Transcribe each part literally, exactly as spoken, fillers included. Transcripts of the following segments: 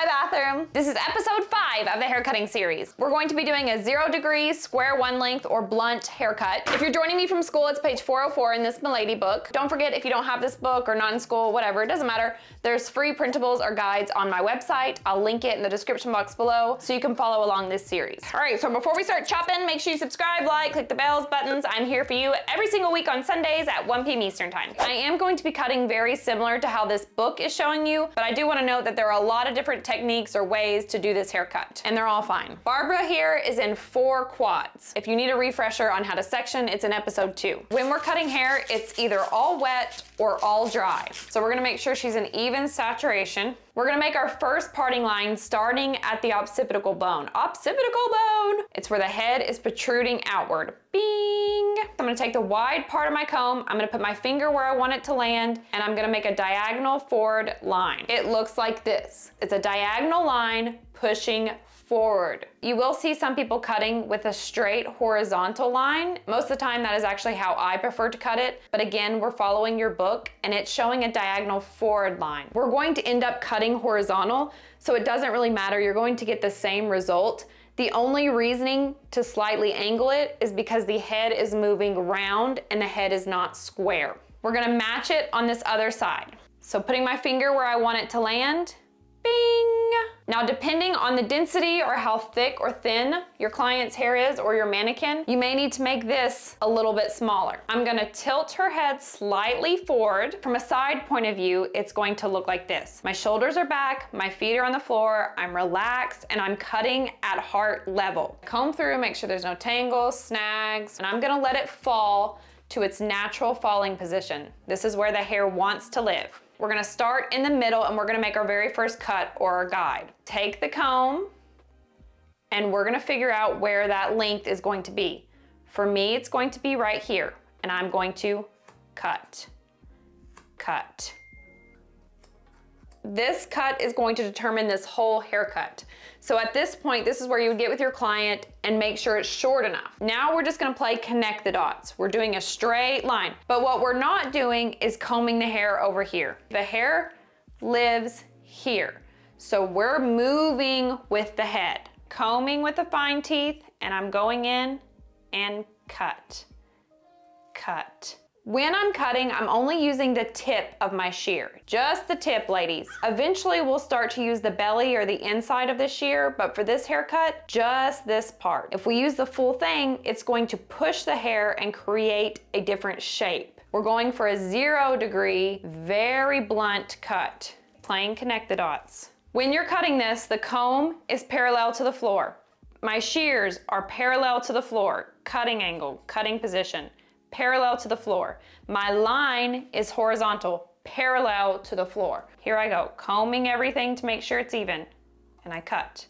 my bathroom. This is episode five of the haircutting series. We're going to be doing a zero degree, square one length, or blunt haircut. If you're joining me from school, it's page four oh four in this Milady book. Don't forget, if you don't have this book or not in school, whatever, it doesn't matter. There's free printables or guides on my website. I'll link it in the description box below so you can follow along this series. All right, so before we start chopping, make sure you subscribe, like, click the bells buttons. I'm here for you every single week on Sundays at one p m Eastern time. I am going to be cutting very similar to how this book is showing you, but I do want to note that there are a lot of different techniques or ways to do this haircut, and they're all fine. Barbara here is in four quads. If you need a refresher on how to section, it's in episode two. When we're cutting hair, it's either all wet or all dry. So we're going to make sure she's an even saturation. We're gonna make our first parting line starting at the occipital bone. Occipital bone! It's where the head is protruding outward. Bing! I'm gonna take the wide part of my comb, I'm gonna put my finger where I want it to land, and I'm gonna make a diagonal forward line. It looks like this. It's a diagonal line pushing forward. You will see some people cutting with a straight horizontal line. Most of the time that is actually how I prefer to cut it, but again, we're following your book and it's showing a diagonal forward line. We're going to end up cutting horizontal, so it doesn't really matter. You're going to get the same result. The only reasoning to slightly angle it is because the head is moving round and the head is not square. We're gonna match it on this other side. So putting my finger where I want it to land, bing! Now, depending on the density or how thick or thin your client's hair is or your mannequin, you may need to make this a little bit smaller. I'm gonna tilt her head slightly forward. From a side point of view, it's going to look like this. My shoulders are back, my feet are on the floor, I'm relaxed, and I'm cutting at heart level. Comb through, make sure there's no tangles, snags, and I'm gonna let it fall to its natural falling position. This is where the hair wants to live. We're gonna start in the middle and we're gonna make our very first cut or our guide. Take the comb and we're gonna figure out where that length is going to be. For me, it's going to be right here, and I'm going to cut, cut. This cut is going to determine this whole haircut. So at this point, this is where you would get with your client and make sure it's short enough. Now we're just gonna play connect the dots. We're doing a straight line, but what we're not doing is combing the hair over here. The hair lives here. So we're moving with the head, combing with the fine teeth, and I'm going in and cut, cut. When I'm cutting, I'm only using the tip of my shear. Just the tip, ladies. Eventually, we'll start to use the belly or the inside of the shear, but for this haircut, just this part. If we use the full thing, it's going to push the hair and create a different shape. We're going for a zero degree, very blunt cut. Playing connect the dots. When you're cutting this, the comb is parallel to the floor. My shears are parallel to the floor. Cutting angle, cutting position. Parallel to the floor. My line is horizontal, parallel to the floor. Here I go, combing everything to make sure it's even. And I cut,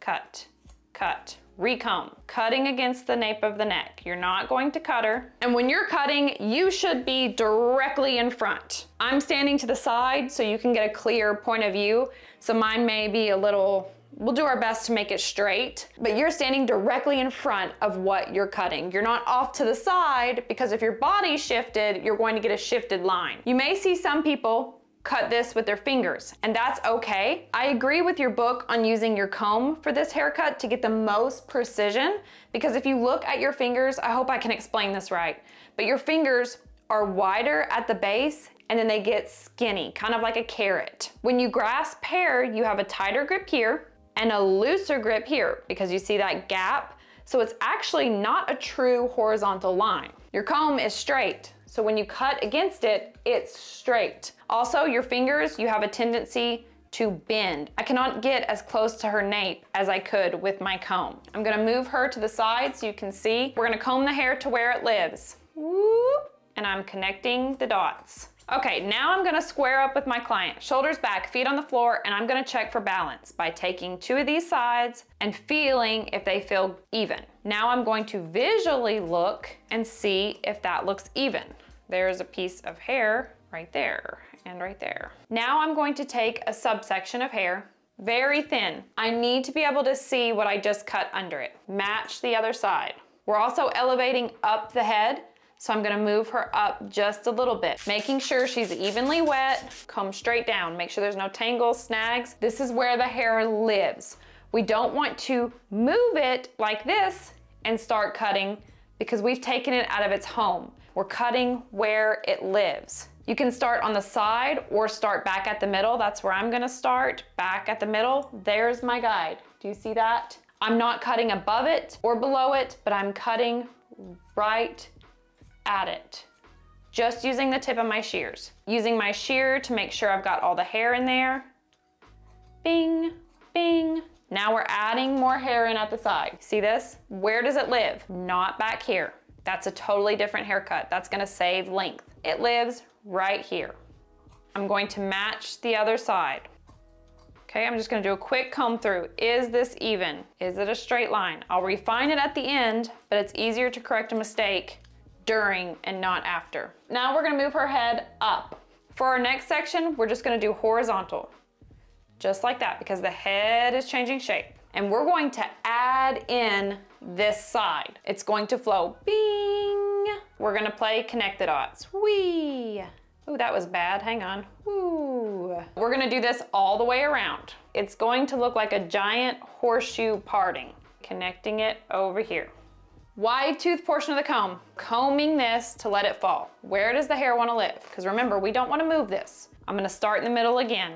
cut, cut, recomb. Cutting against the nape of the neck. You're not going to cut her. And when you're cutting, you should be directly in front. I'm standing to the side so you can get a clear point of view. So mine may be a little, we'll do our best to make it straight, but you're standing directly in front of what you're cutting. You're not off to the side, because if your body shifted, you're going to get a shifted line. You may see some people cut this with their fingers, and that's okay. I agree with your book on using your comb for this haircut to get the most precision, because if you look at your fingers, I hope I can explain this right, but your fingers are wider at the base and then they get skinny, kind of like a carrot. When you grasp hair, you have a tighter grip here and a looser grip here, because you see that gap. So it's actually not a true horizontal line. Your comb is straight, so when you cut against it, it's straight. Also, your fingers, you have a tendency to bend. I cannot get as close to her nape as I could with my comb. I'm gonna move her to the side so you can see. We're gonna comb the hair to where it lives. Whoop, and I'm connecting the dots. Okay, now I'm gonna square up with my client. Shoulders back, feet on the floor, and I'm gonna check for balance by taking two of these sides and feeling if they feel even. Now I'm going to visually look and see if that looks even. There's a piece of hair right there and right there. Now I'm going to take a subsection of hair, very thin. I need to be able to see what I just cut under it. Match the other side. We're also elevating up the head, So I'm gonna move her up just a little bit, making sure she's evenly wet. Comb straight down, make sure there's no tangles, snags. This is where the hair lives. We don't want to move it like this and start cutting because we've taken it out of its home. We're cutting where it lives. You can start on the side or start back at the middle. That's where I'm gonna start, back at the middle. There's my guide. Do you see that? I'm not cutting above it or below it, but I'm cutting right at it. Just using the tip of my shears. Using my shear to make sure I've got all the hair in there. Bing, bing. Now we're adding more hair in at the side. See this? Where does it live? Not back here. That's a totally different haircut. That's gonna save length. It lives right here. I'm going to match the other side. Okay, I'm just gonna do a quick comb through. Is this even? Is it a straight line? I'll refine it at the end, but it's easier to correct a mistake during and not after. Now we're gonna move her head up. For our next section, we're just gonna do horizontal. Just like that, because the head is changing shape. And we're going to add in this side. It's going to flow, bing. We're gonna play connect the dots, wee. Ooh, that was bad, hang on, woo. We're gonna do this all the way around. It's going to look like a giant horseshoe parting, connecting it over here. Wide tooth portion of the comb, combing this to let it fall. Where does the hair wanna live? Because remember, we don't wanna move this. I'm gonna start in the middle again.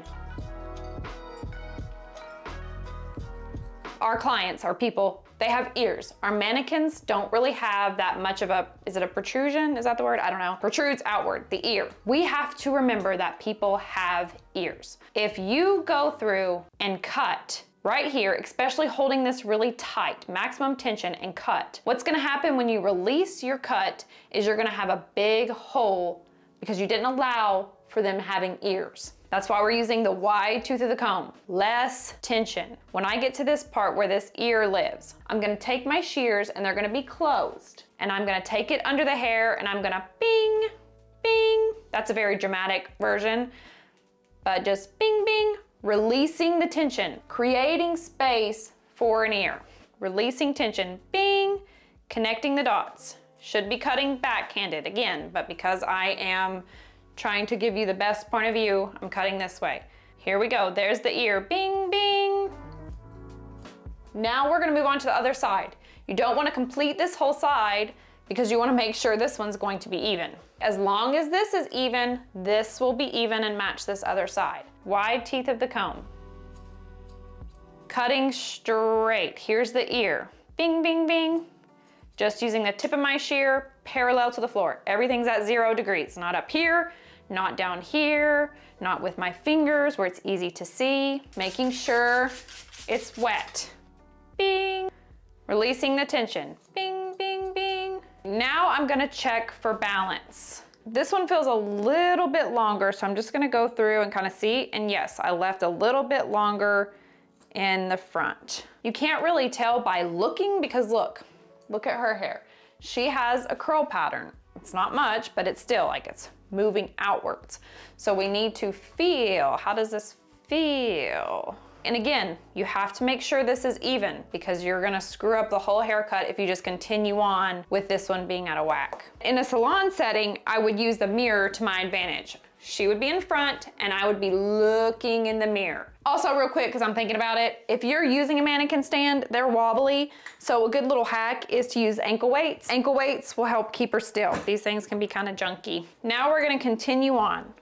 Our clients, our people, they have ears. Our mannequins don't really have that much of a, is it a protrusion? Is that the word? I don't know. Protrudes outward, the ear. We have to remember that people have ears. If you go through and cut right here, especially holding this really tight, maximum tension and cut, what's gonna happen when you release your cut is you're gonna have a big hole because you didn't allow for them having ears. That's why we're using the wide tooth of the comb. Less tension. When I get to this part where this ear lives, I'm gonna take my shears and they're gonna be closed. And I'm gonna take it under the hair and I'm gonna bing, bing. That's a very dramatic version, but just bing, bing. Releasing the tension, creating space for an ear. Releasing tension, bing, connecting the dots. Should be cutting backhanded again, but because I am trying to give you the best point of view, I'm cutting this way. Here we go, there's the ear, bing, bing. Now we're gonna move on to the other side. You don't wanna complete this whole side because you wanna make sure this one's going to be even. As long as this is even, this will be even and match this other side. Wide teeth of the comb. Cutting straight, here's the ear. Bing, bing, bing. Just using the tip of my shear, parallel to the floor. Everything's at zero degrees, not up here, not down here, not with my fingers where it's easy to see, making sure it's wet. Bing, releasing the tension. Bing, bing, bing. Now I'm gonna check for balance. This one feels a little bit longer, so I'm just gonna go through and kind of see, and yes, I left a little bit longer in the front. You can't really tell by looking because look, look at her hair. She has a curl pattern. It's not much, but it's still like it's moving outwards. So we need to feel, how does this feel? And again, you have to make sure this is even because you're gonna screw up the whole haircut if you just continue on with this one being out of whack. In a salon setting, I would use the mirror to my advantage. She would be in front and I would be looking in the mirror. Also real quick, because I'm thinking about it, if you're using a mannequin stand, they're wobbly. So a good little hack is to use ankle weights. Ankle weights will help keep her still. These things can be kind of junky. Now we're gonna continue on.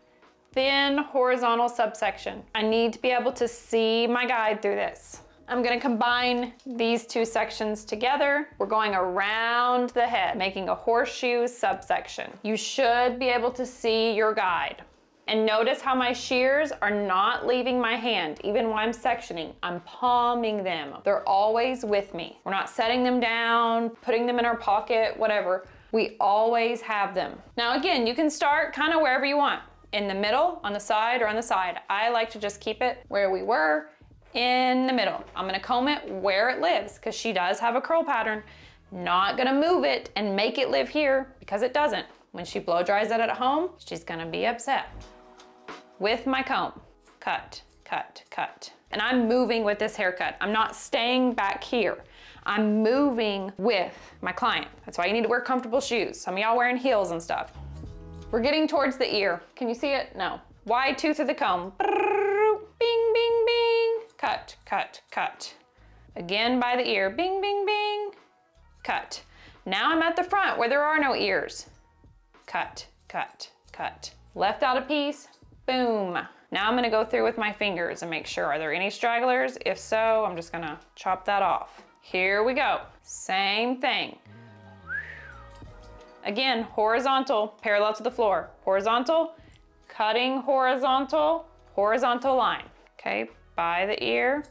Thin horizontal subsection. I need to be able to see my guide through this. I'm gonna combine these two sections together. We're going around the head, making a horseshoe subsection. You should be able to see your guide. And notice how my shears are not leaving my hand, even while I'm sectioning. I'm palming them. They're always with me. We're not setting them down, putting them in our pocket, whatever. We always have them. Now again, you can start kind of wherever you want. In the middle, on the side, or on the side. I like to just keep it where we were, in the middle. I'm gonna comb it where it lives, because she does have a curl pattern. Not gonna move it and make it live here, because it doesn't. When she blow dries it at home, she's gonna be upset. With my comb, cut, cut, cut. And I'm moving with this haircut. I'm not staying back here. I'm moving with my client. That's why you need to wear comfortable shoes. Some of y'all wearing heels and stuff. We're getting towards the ear. Can you see it? No. Wide tooth of the comb. Bing, bing, bing. Cut, cut, cut. Again by the ear. Bing, bing, bing. Cut. Now I'm at the front where there are no ears. Cut, cut, cut. Left out a piece. Boom. Now I'm gonna go through with my fingers and make sure, are there any stragglers? If so, I'm just gonna chop that off. Here we go. Same thing. Again, horizontal, parallel to the floor. Horizontal, cutting horizontal, horizontal line. Okay, by the ear.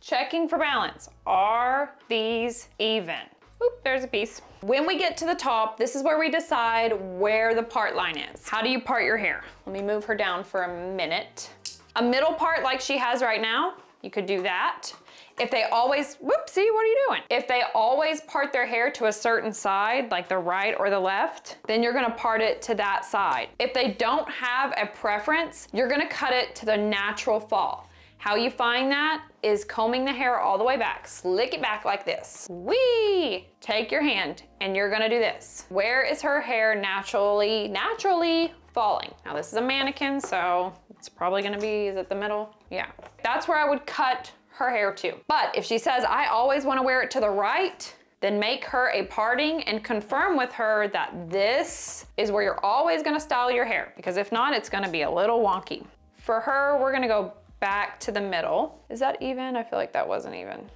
Checking for balance. Are these even? Oop, there's a piece. When we get to the top, this is where we decide where the part line is. How do you part your hair? Let me move her down for a minute. A middle part like she has right now, you could do that. If they always, whoopsie, what are you doing? If they always part their hair to a certain side, like the right or the left, then you're gonna part it to that side. If they don't have a preference, you're gonna cut it to the natural fall. How you find that is combing the hair all the way back. Slick it back like this. Whee! Take your hand and you're gonna do this. Where is her hair naturally, naturally falling? Now this is a mannequin, so it's probably gonna be, is it the middle? Yeah. That's where I would cut her hair to. But if she says, I always wanna wear it to the right, then make her a parting and confirm with her that this is where you're always gonna style your hair, because if not, it's gonna be a little wonky. For her, we're gonna go back to the middle. Is that even? I feel like that wasn't even.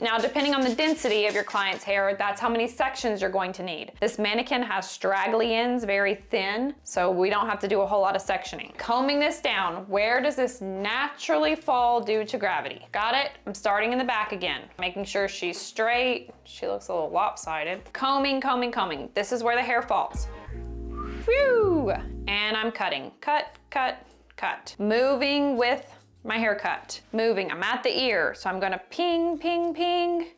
Now, depending on the density of your client's hair, that's how many sections you're going to need. This mannequin has straggly ends, very thin, so we don't have to do a whole lot of sectioning. Combing this down, where does this naturally fall due to gravity? Got it? I'm starting in the back again, making sure she's straight. She looks a little lopsided. Combing, combing, combing. This is where the hair falls. Whew! And I'm cutting. Cut, cut, cut. Moving with my haircut. Moving, I'm at the ear, so I'm gonna ping, ping, ping.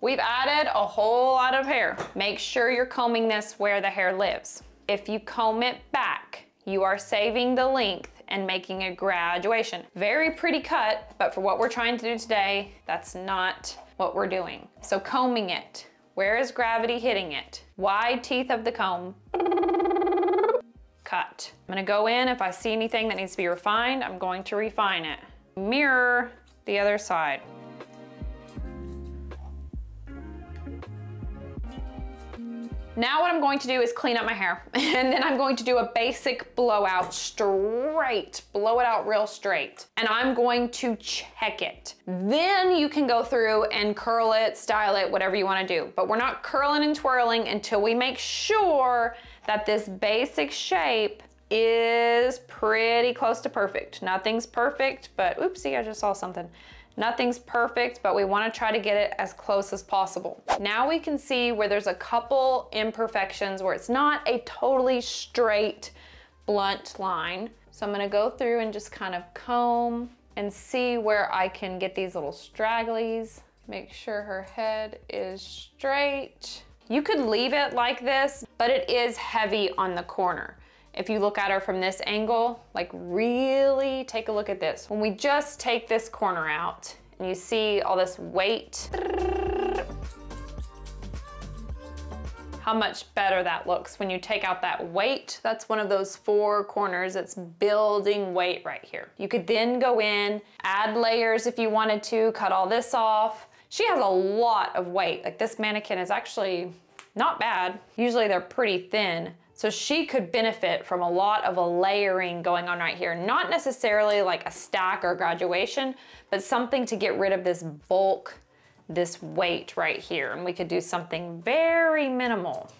We've added a whole lot of hair. Make sure you're combing this where the hair lives. If you comb it back, you are saving the length and making a graduation. Very pretty cut, but for what we're trying to do today, that's not what we're doing. So combing it. Where is gravity hitting it? Wide teeth of the comb. Cut. I'm gonna go in, if I see anything that needs to be refined, I'm going to refine it. Mirror the other side. Now what I'm going to do is clean up my hair, and then I'm going to do a basic blowout straight, blow it out real straight, and I'm going to check it. Then you can go through and curl it, style it, whatever you wanna do, but we're not curling and twirling until we make sure that this basic shape is pretty close to perfect. Nothing's perfect, but oopsie, I just saw something. Nothing's perfect, but we wanna try to get it as close as possible. Now we can see where there's a couple imperfections where it's not a totally straight, blunt line. So I'm gonna go through and just kind of comb and see where I can get these little stragglies. Make sure her head is straight. You could leave it like this, but it is heavy on the corner. If you look at her from this angle, like really take a look at this. When we just take this corner out and you see all this weight, how much better that looks when you take out that weight. That's one of those four corners that's building weight right here. You could then go in, add layers if you wanted to, cut all this off. She has a lot of weight. Like this mannequin is actually not bad. Usually they're pretty thin. So she could benefit from a lot of a layering going on right here. Not necessarily like a stack or graduation, but something to get rid of this bulk, this weight right here. And we could do something very minimal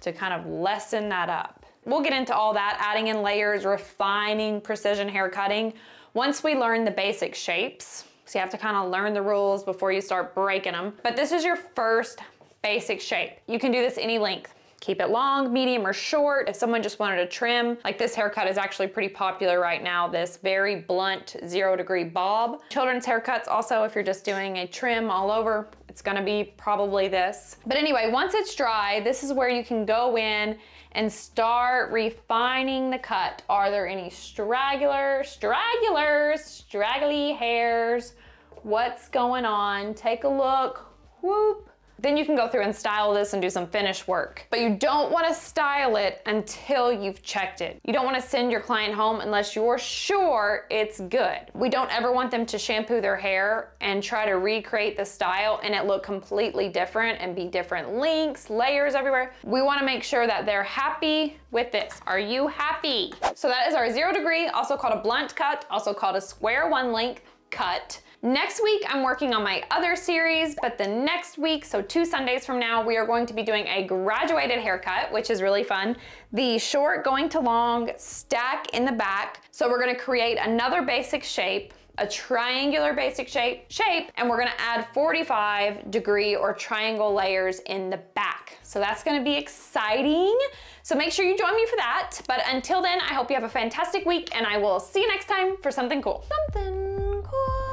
to kind of lessen that up. We'll get into all that, adding in layers, refining, precision hair cutting, once we learn the basic shapes. So you have to kind of learn the rules before you start breaking them. But this is your first basic shape. You can do this any length. Keep it long, medium, or short. If someone just wanted to trim, like this haircut is actually pretty popular right now, this very blunt zero degree bob. Children's haircuts also, if you're just doing a trim all over, It's gonna be probably this. But anyway, once it's dry, this is where you can go in and start refining the cut. Are there any straggler, stragglers, straggly hairs? What's going on? Take a look, whoop. Then you can go through and style this and do some finish work. But you don't wanna style it until you've checked it. You don't wanna send your client home unless you're sure it's good. We don't ever want them to shampoo their hair and try to recreate the style and it look completely different and be different links, layers everywhere. We wanna make sure that they're happy with this. Are you happy? So that is our zero degree, also called a blunt cut, also called a square one length cut. Next week, I'm working on my other series, but the next week, so two Sundays from now, we are going to be doing a graduated haircut, which is really fun. The short going to long, stack in the back. So we're gonna create another basic shape, a triangular basic shape, shape, and we're gonna add forty-five degree or triangle layers in the back. So that's gonna be exciting. So make sure you join me for that. But until then, I hope you have a fantastic week and I will see you next time for something cool. Something cool.